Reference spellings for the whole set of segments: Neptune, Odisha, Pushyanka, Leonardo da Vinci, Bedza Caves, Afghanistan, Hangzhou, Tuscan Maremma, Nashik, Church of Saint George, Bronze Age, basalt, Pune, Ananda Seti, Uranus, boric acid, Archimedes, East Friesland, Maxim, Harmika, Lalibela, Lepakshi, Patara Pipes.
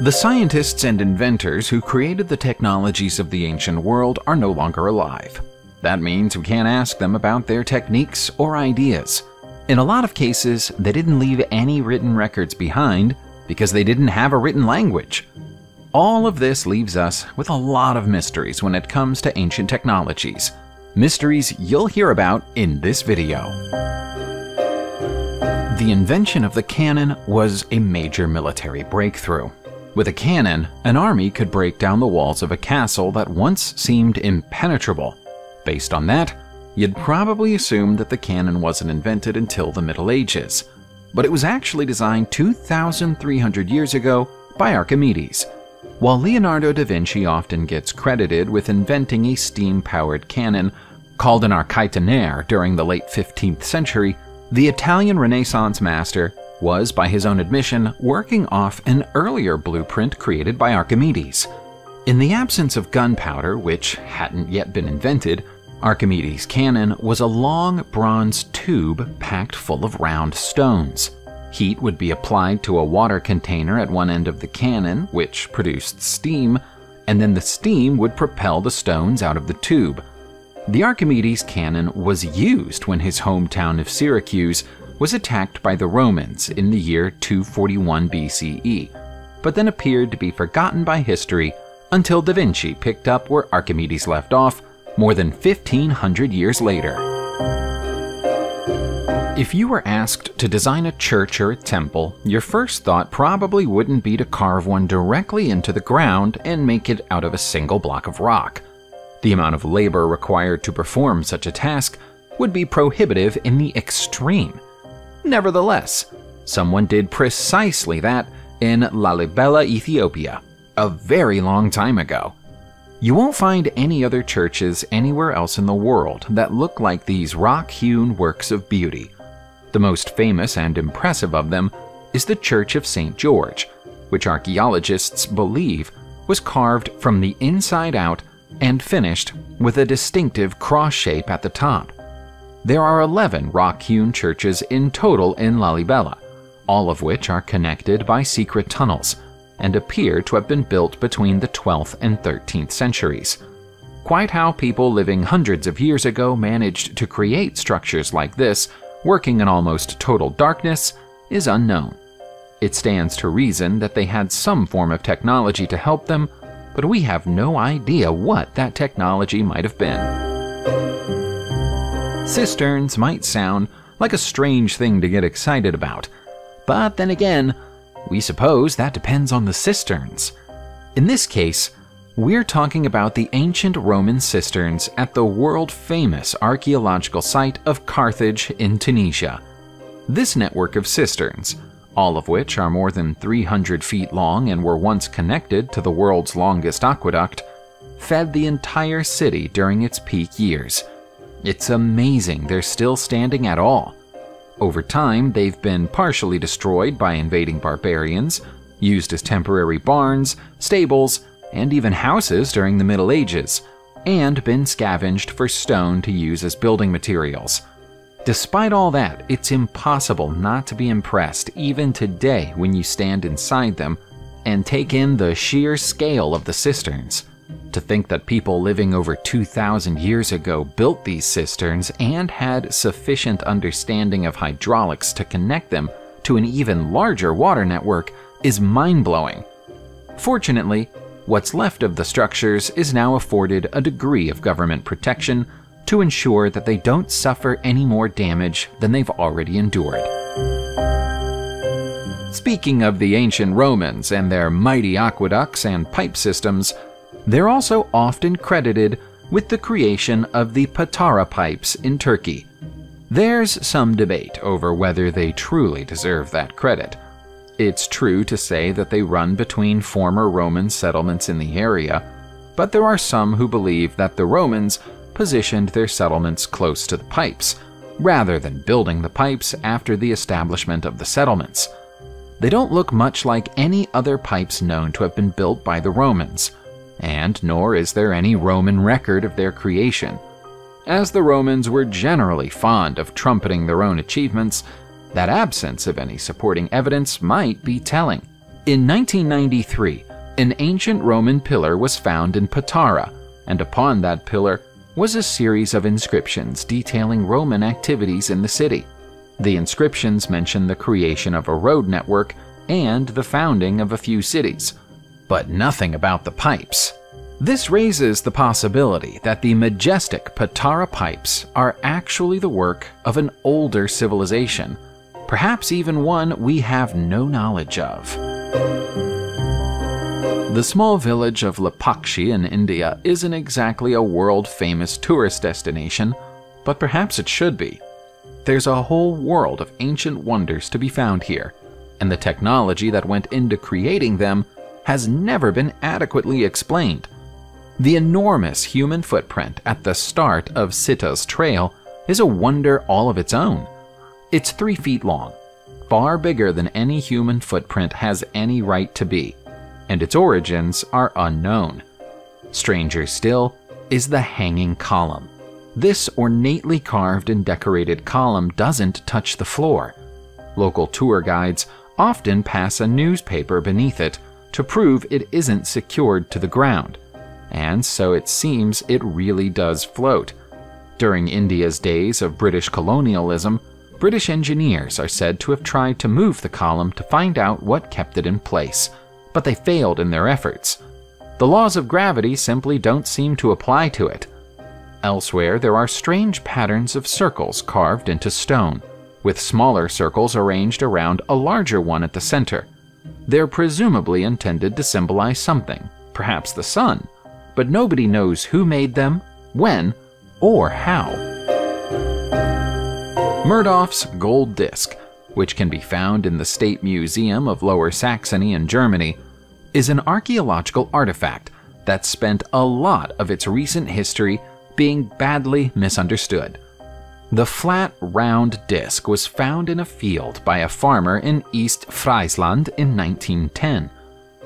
The scientists and inventors who created the technologies of the ancient world are no longer alive. That means we can't ask them about their techniques or ideas. In a lot of cases, they didn't leave any written records behind because they didn't have a written language. All of this leaves us with a lot of mysteries when it comes to ancient technologies. Mysteries you'll hear about in this video. The invention of the cannon was a major military breakthrough. With a cannon, an army could break down the walls of a castle that once seemed impenetrable. Based on that, you'd probably assume that the cannon wasn't invented until the Middle Ages, but it was actually designed 2,300 years ago by Archimedes. While Leonardo da Vinci often gets credited with inventing a steam-powered cannon called an architonere during the late 15th century, the Italian Renaissance master was, by his own admission, working off an earlier blueprint created by Archimedes. In the absence of gunpowder, which hadn't yet been invented, Archimedes' cannon was a long bronze tube packed full of round stones. Heat would be applied to a water container at one end of the cannon, which produced steam, and then the steam would propel the stones out of the tube. The Archimedes' cannon was used when his hometown of Syracuse was attacked by the Romans in the year 241 BCE, but then appeared to be forgotten by history until Da Vinci picked up where Archimedes left off more than 1,500 years later. If you were asked to design a church or a temple, your first thought probably wouldn't be to carve one directly into the ground and make it out of a single block of rock. The amount of labor required to perform such a task would be prohibitive in the extreme. Nevertheless, someone did precisely that in Lalibela, Ethiopia, a very long time ago. You won't find any other churches anywhere else in the world that look like these rock-hewn works of beauty. The most famous and impressive of them is the Church of Saint George, which archaeologists believe was carved from the inside out and finished with a distinctive cross shape at the top. There are 11 rock-hewn churches in total in Lalibela, all of which are connected by secret tunnels and appear to have been built between the 12th and 13th centuries. Quite how people living hundreds of years ago managed to create structures like this, working in almost total darkness, is unknown. It stands to reason that they had some form of technology to help them, but we have no idea what that technology might have been. Cisterns might sound like a strange thing to get excited about, but then again, we suppose that depends on the cisterns. In this case, we're talking about the ancient Roman cisterns at the world-famous archaeological site of Carthage in Tunisia. This network of cisterns, all of which are more than 300 feet long and were once connected to the world's longest aqueduct, fed the entire city during its peak years. It's amazing they're still standing at all. Over time, they've been partially destroyed by invading barbarians, used as temporary barns, stables, and even houses during the Middle Ages, and been scavenged for stone to use as building materials. Despite all that, it's impossible not to be impressed even today when you stand inside them and take in the sheer scale of the cisterns. To think that people living over 2,000 years ago built these cisterns and had sufficient understanding of hydraulics to connect them to an even larger water network is mind-blowing. Fortunately, what's left of the structures is now afforded a degree of government protection to ensure that they don't suffer any more damage than they've already endured. Speaking of the ancient Romans and their mighty aqueducts and pipe systems, they're also often credited with the creation of the Patara Pipes in Turkey. There's some debate over whether they truly deserve that credit. It's true to say that they run between former Roman settlements in the area, but there are some who believe that the Romans positioned their settlements close to the pipes, rather than building the pipes after the establishment of the settlements. They don't look much like any other pipes known to have been built by the Romans, and nor is there any Roman record of their creation. As the Romans were generally fond of trumpeting their own achievements, that absence of any supporting evidence might be telling. In 1993, an ancient Roman pillar was found in Patara, and upon that pillar was a series of inscriptions detailing Roman activities in the city. The inscriptions mention the creation of a road network and the founding of a few cities, but nothing about the pipes. This raises the possibility that the majestic Patara pipes are actually the work of an older civilization, perhaps even one we have no knowledge of. The small village of Lepakshi in India isn't exactly a world-famous tourist destination, but perhaps it should be. There's a whole world of ancient wonders to be found here, and the technology that went into creating them has never been adequately explained. The enormous human footprint at the start of Sita's trail is a wonder all of its own. It's 3 feet long, far bigger than any human footprint has any right to be, and its origins are unknown. Stranger still is the hanging column. This ornately carved and decorated column doesn't touch the floor. Local tour guides often pass a newspaper beneath it to prove it isn't secured to the ground, and so it seems it really does float. During India's days of British colonialism, British engineers are said to have tried to move the column to find out what kept it in place, but they failed in their efforts. The laws of gravity simply don't seem to apply to it. Elsewhere, there are strange patterns of circles carved into stone, with smaller circles arranged around a larger one at the center. They're presumably intended to symbolize something, perhaps the sun, but nobody knows who made them, when, or how. Murdoch's Gold Disc, which can be found in the State Museum of Lower Saxony in Germany, is an archaeological artifact that spent a lot of its recent history being badly misunderstood. The flat, round disc was found in a field by a farmer in East Friesland in 1910.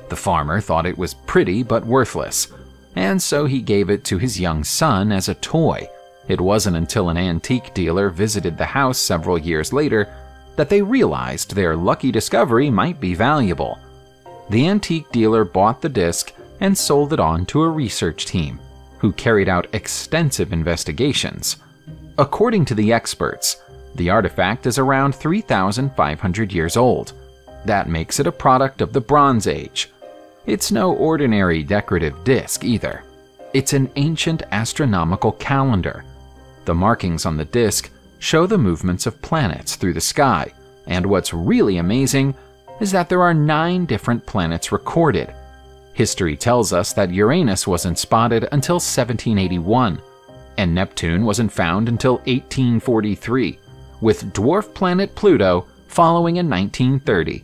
The farmer thought it was pretty but worthless, and so he gave it to his young son as a toy. It wasn't until an antique dealer visited the house several years later that they realized their lucky discovery might be valuable. The antique dealer bought the disc and sold it on to a research team, who carried out extensive investigations. According to the experts, the artifact is around 3,500 years old. That makes it a product of the Bronze Age. It's no ordinary decorative disc either. It's an ancient astronomical calendar. The markings on the disc show the movements of planets through the sky, and what's really amazing is that there are 9 different planets recorded. History tells us that Uranus wasn't spotted until 1781. And Neptune wasn't found until 1843, with dwarf planet Pluto following in 1930.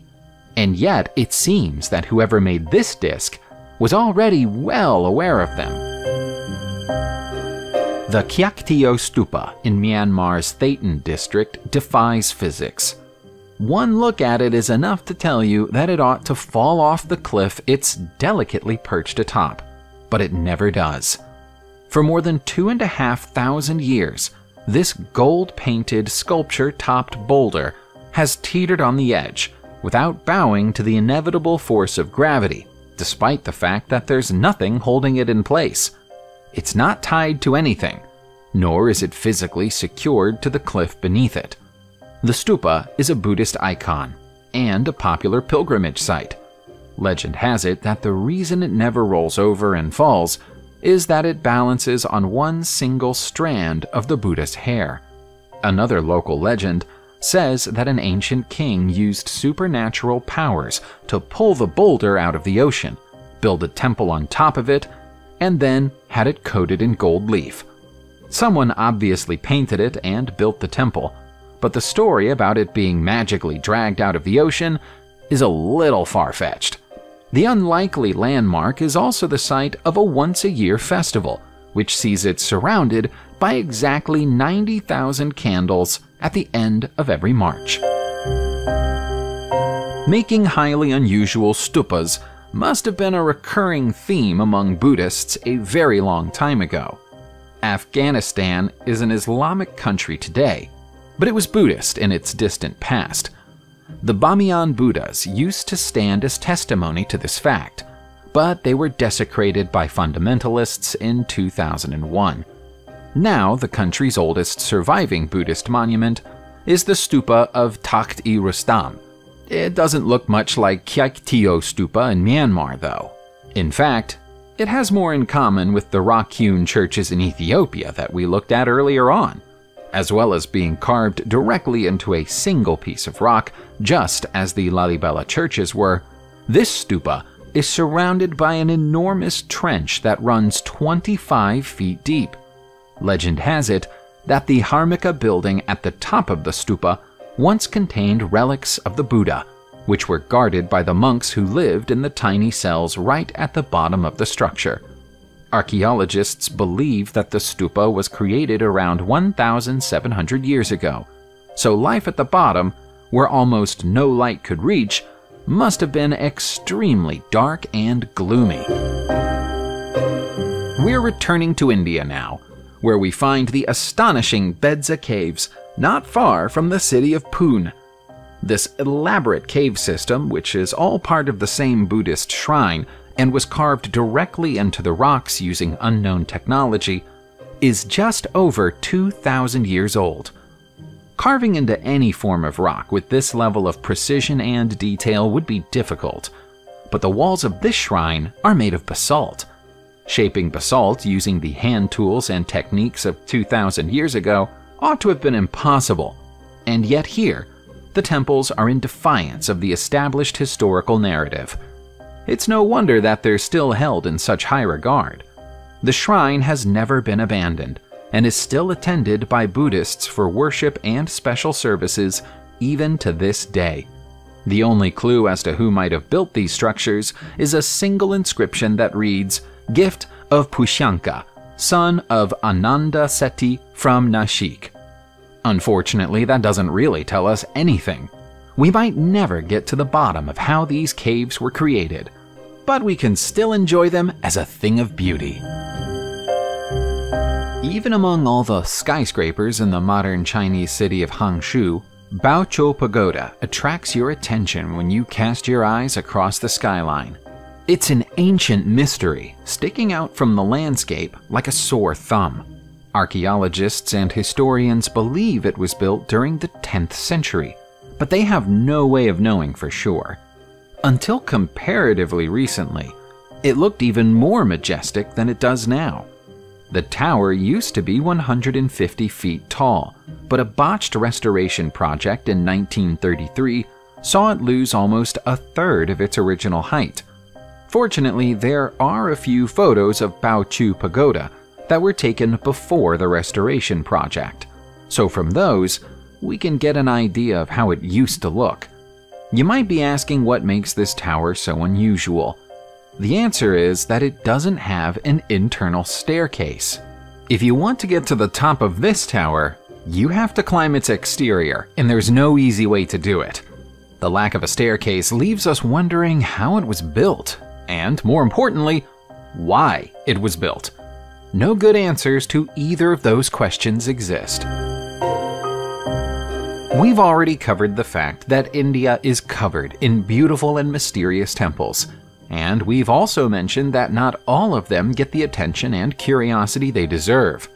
And yet, it seems that whoever made this disc was already well aware of them. The Kyaiktiyo Stupa in Myanmar's Thaton district defies physics. One look at it is enough to tell you that it ought to fall off the cliff it's delicately perched atop, but it never does. For more than 2,500 years, this gold-painted, sculpture-topped boulder has teetered on the edge without bowing to the inevitable force of gravity, despite the fact that there's nothing holding it in place. It's not tied to anything, nor is it physically secured to the cliff beneath it. The stupa is a Buddhist icon and a popular pilgrimage site. Legend has it that the reason it never rolls over and falls is that it balances on one single strand of the Buddha's hair. Another local legend says that an ancient king used supernatural powers to pull the boulder out of the ocean, build a temple on top of it, and then had it coated in gold leaf. Someone obviously painted it and built the temple, but the story about it being magically dragged out of the ocean is a little far-fetched. The unlikely landmark is also the site of a once-a-year festival, which sees it surrounded by exactly 90,000 candles at the end of every March. Making highly unusual stupas must have been a recurring theme among Buddhists a very long time ago. Afghanistan is an Islamic country today, but it was Buddhist in its distant past. The Bamiyan Buddhas used to stand as testimony to this fact, but they were desecrated by fundamentalists in 2001. Now, the country's oldest surviving Buddhist monument is the Stupa of Takht-e-Rustam. It doesn't look much like Kyaiktiyo Stupa in Myanmar, though. In fact, it has more in common with the rock-hewn churches in Ethiopia that we looked at earlier on, as well as being carved directly into a single piece of rock, just as the Lalibela churches were. This stupa is surrounded by an enormous trench that runs 25 feet deep. Legend has it that the Harmika building at the top of the stupa once contained relics of the Buddha, which were guarded by the monks who lived in the tiny cells right at the bottom of the structure. Archaeologists believe that the stupa was created around 1,700 years ago, so life at the bottom, where almost no light could reach, must have been extremely dark and gloomy. We're returning to India now, where we find the astonishing Bedza Caves, not far from the city of Pune. This elaborate cave system, which is all part of the same Buddhist shrine and was carved directly into the rocks using unknown technology, is just over 2,000 years old. Carving into any form of rock with this level of precision and detail would be difficult, but the walls of this shrine are made of basalt. Shaping basalt using the hand tools and techniques of 2,000 years ago ought to have been impossible, and yet here, the temples are in defiance of the established historical narrative. It's no wonder that they're still held in such high regard. The shrine has never been abandoned and is still attended by Buddhists for worship and special services even to this day. The only clue as to who might have built these structures is a single inscription that reads, "Gift of Pushyanka, son of Ananda Seti from Nashik." Unfortunately, that doesn't really tell us anything. We might never get to the bottom of how these caves were created, but we can still enjoy them as a thing of beauty. Even among all the skyscrapers in the modern Chinese city of Hangzhou, Baochu Pagoda attracts your attention when you cast your eyes across the skyline. It's an ancient mystery, sticking out from the landscape like a sore thumb. Archaeologists and historians believe it was built during the 10th century, but they have no way of knowing for sure. Until comparatively recently, it looked even more majestic than it does now. The tower used to be 150 feet tall, but a botched restoration project in 1933 saw it lose almost a third of its original height. Fortunately, there are a few photos of Baochu Pagoda that were taken before the restoration project, so from those, we can get an idea of how it used to look. You might be asking what makes this tower so unusual. The answer is that it doesn't have an internal staircase. If you want to get to the top of this tower, you have to climb its exterior, and there's no easy way to do it. The lack of a staircase leaves us wondering how it was built, and more importantly, why it was built. No good answers to either of those questions exist. We've already covered the fact that India is covered in beautiful and mysterious temples, and we've also mentioned that not all of them get the attention and curiosity they deserve.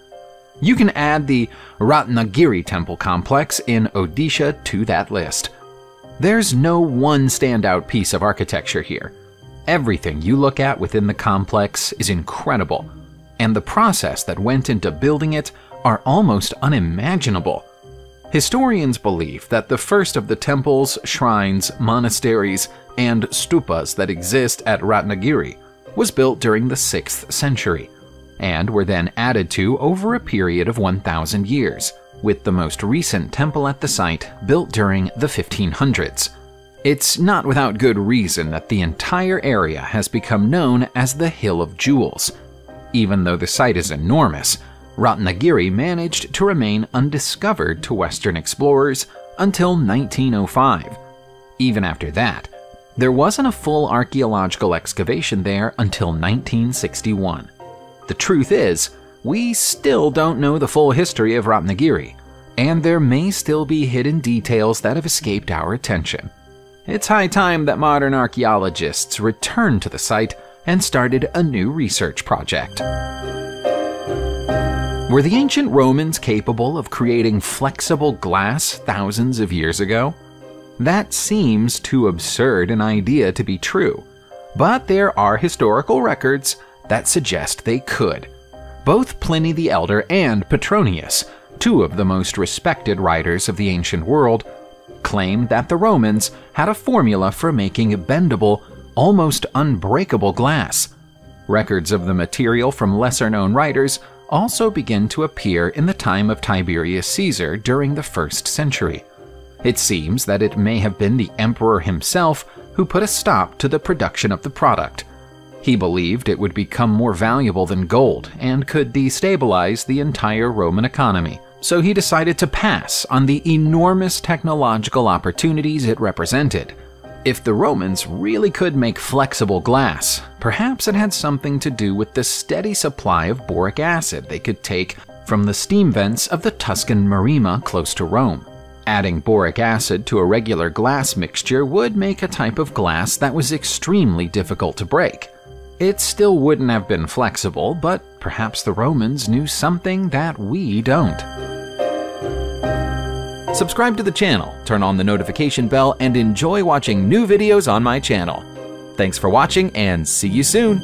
You can add the Ratnagiri temple complex in Odisha to that list. There's no one standout piece of architecture here. Everything you look at within the complex is incredible, and the process that went into building it are almost unimaginable. Historians believe that the first of the temples, shrines, monasteries, and stupas that exist at Ratnagiri was built during the 6th century, and were then added to over a period of 1,000 years, with the most recent temple at the site built during the 1500s. It's not without good reason that the entire area has become known as the Hill of Jewels. Even though the site is enormous, Ratnagiri managed to remain undiscovered to Western explorers until 1905. Even after that, there wasn't a full archaeological excavation there until 1961. The truth is, we still don't know the full history of Ratnagiri, and there may still be hidden details that have escaped our attention. It's high time that modern archaeologists returned to the site and started a new research project. Were the ancient Romans capable of creating flexible glass thousands of years ago? That seems too absurd an idea to be true, but there are historical records that suggest they could. Both Pliny the Elder and Petronius, two of the most respected writers of the ancient world, claimed that the Romans had a formula for making a bendable, almost unbreakable glass. Records of the material from lesser-known writers also begin to appear in the time of Tiberius Caesar during the 1st century. It seems that it may have been the emperor himself who put a stop to the production of the product. He believed it would become more valuable than gold and could destabilize the entire Roman economy, so he decided to pass on the enormous technological opportunities it represented. If the Romans really could make flexible glass, perhaps it had something to do with the steady supply of boric acid they could take from the steam vents of the Tuscan Maremma close to Rome. Adding boric acid to a regular glass mixture would make a type of glass that was extremely difficult to break. It still wouldn't have been flexible, but perhaps the Romans knew something that we don't. Subscribe to the channel, turn on the notification bell, and enjoy watching new videos on my channel. Thanks for watching, and see you soon!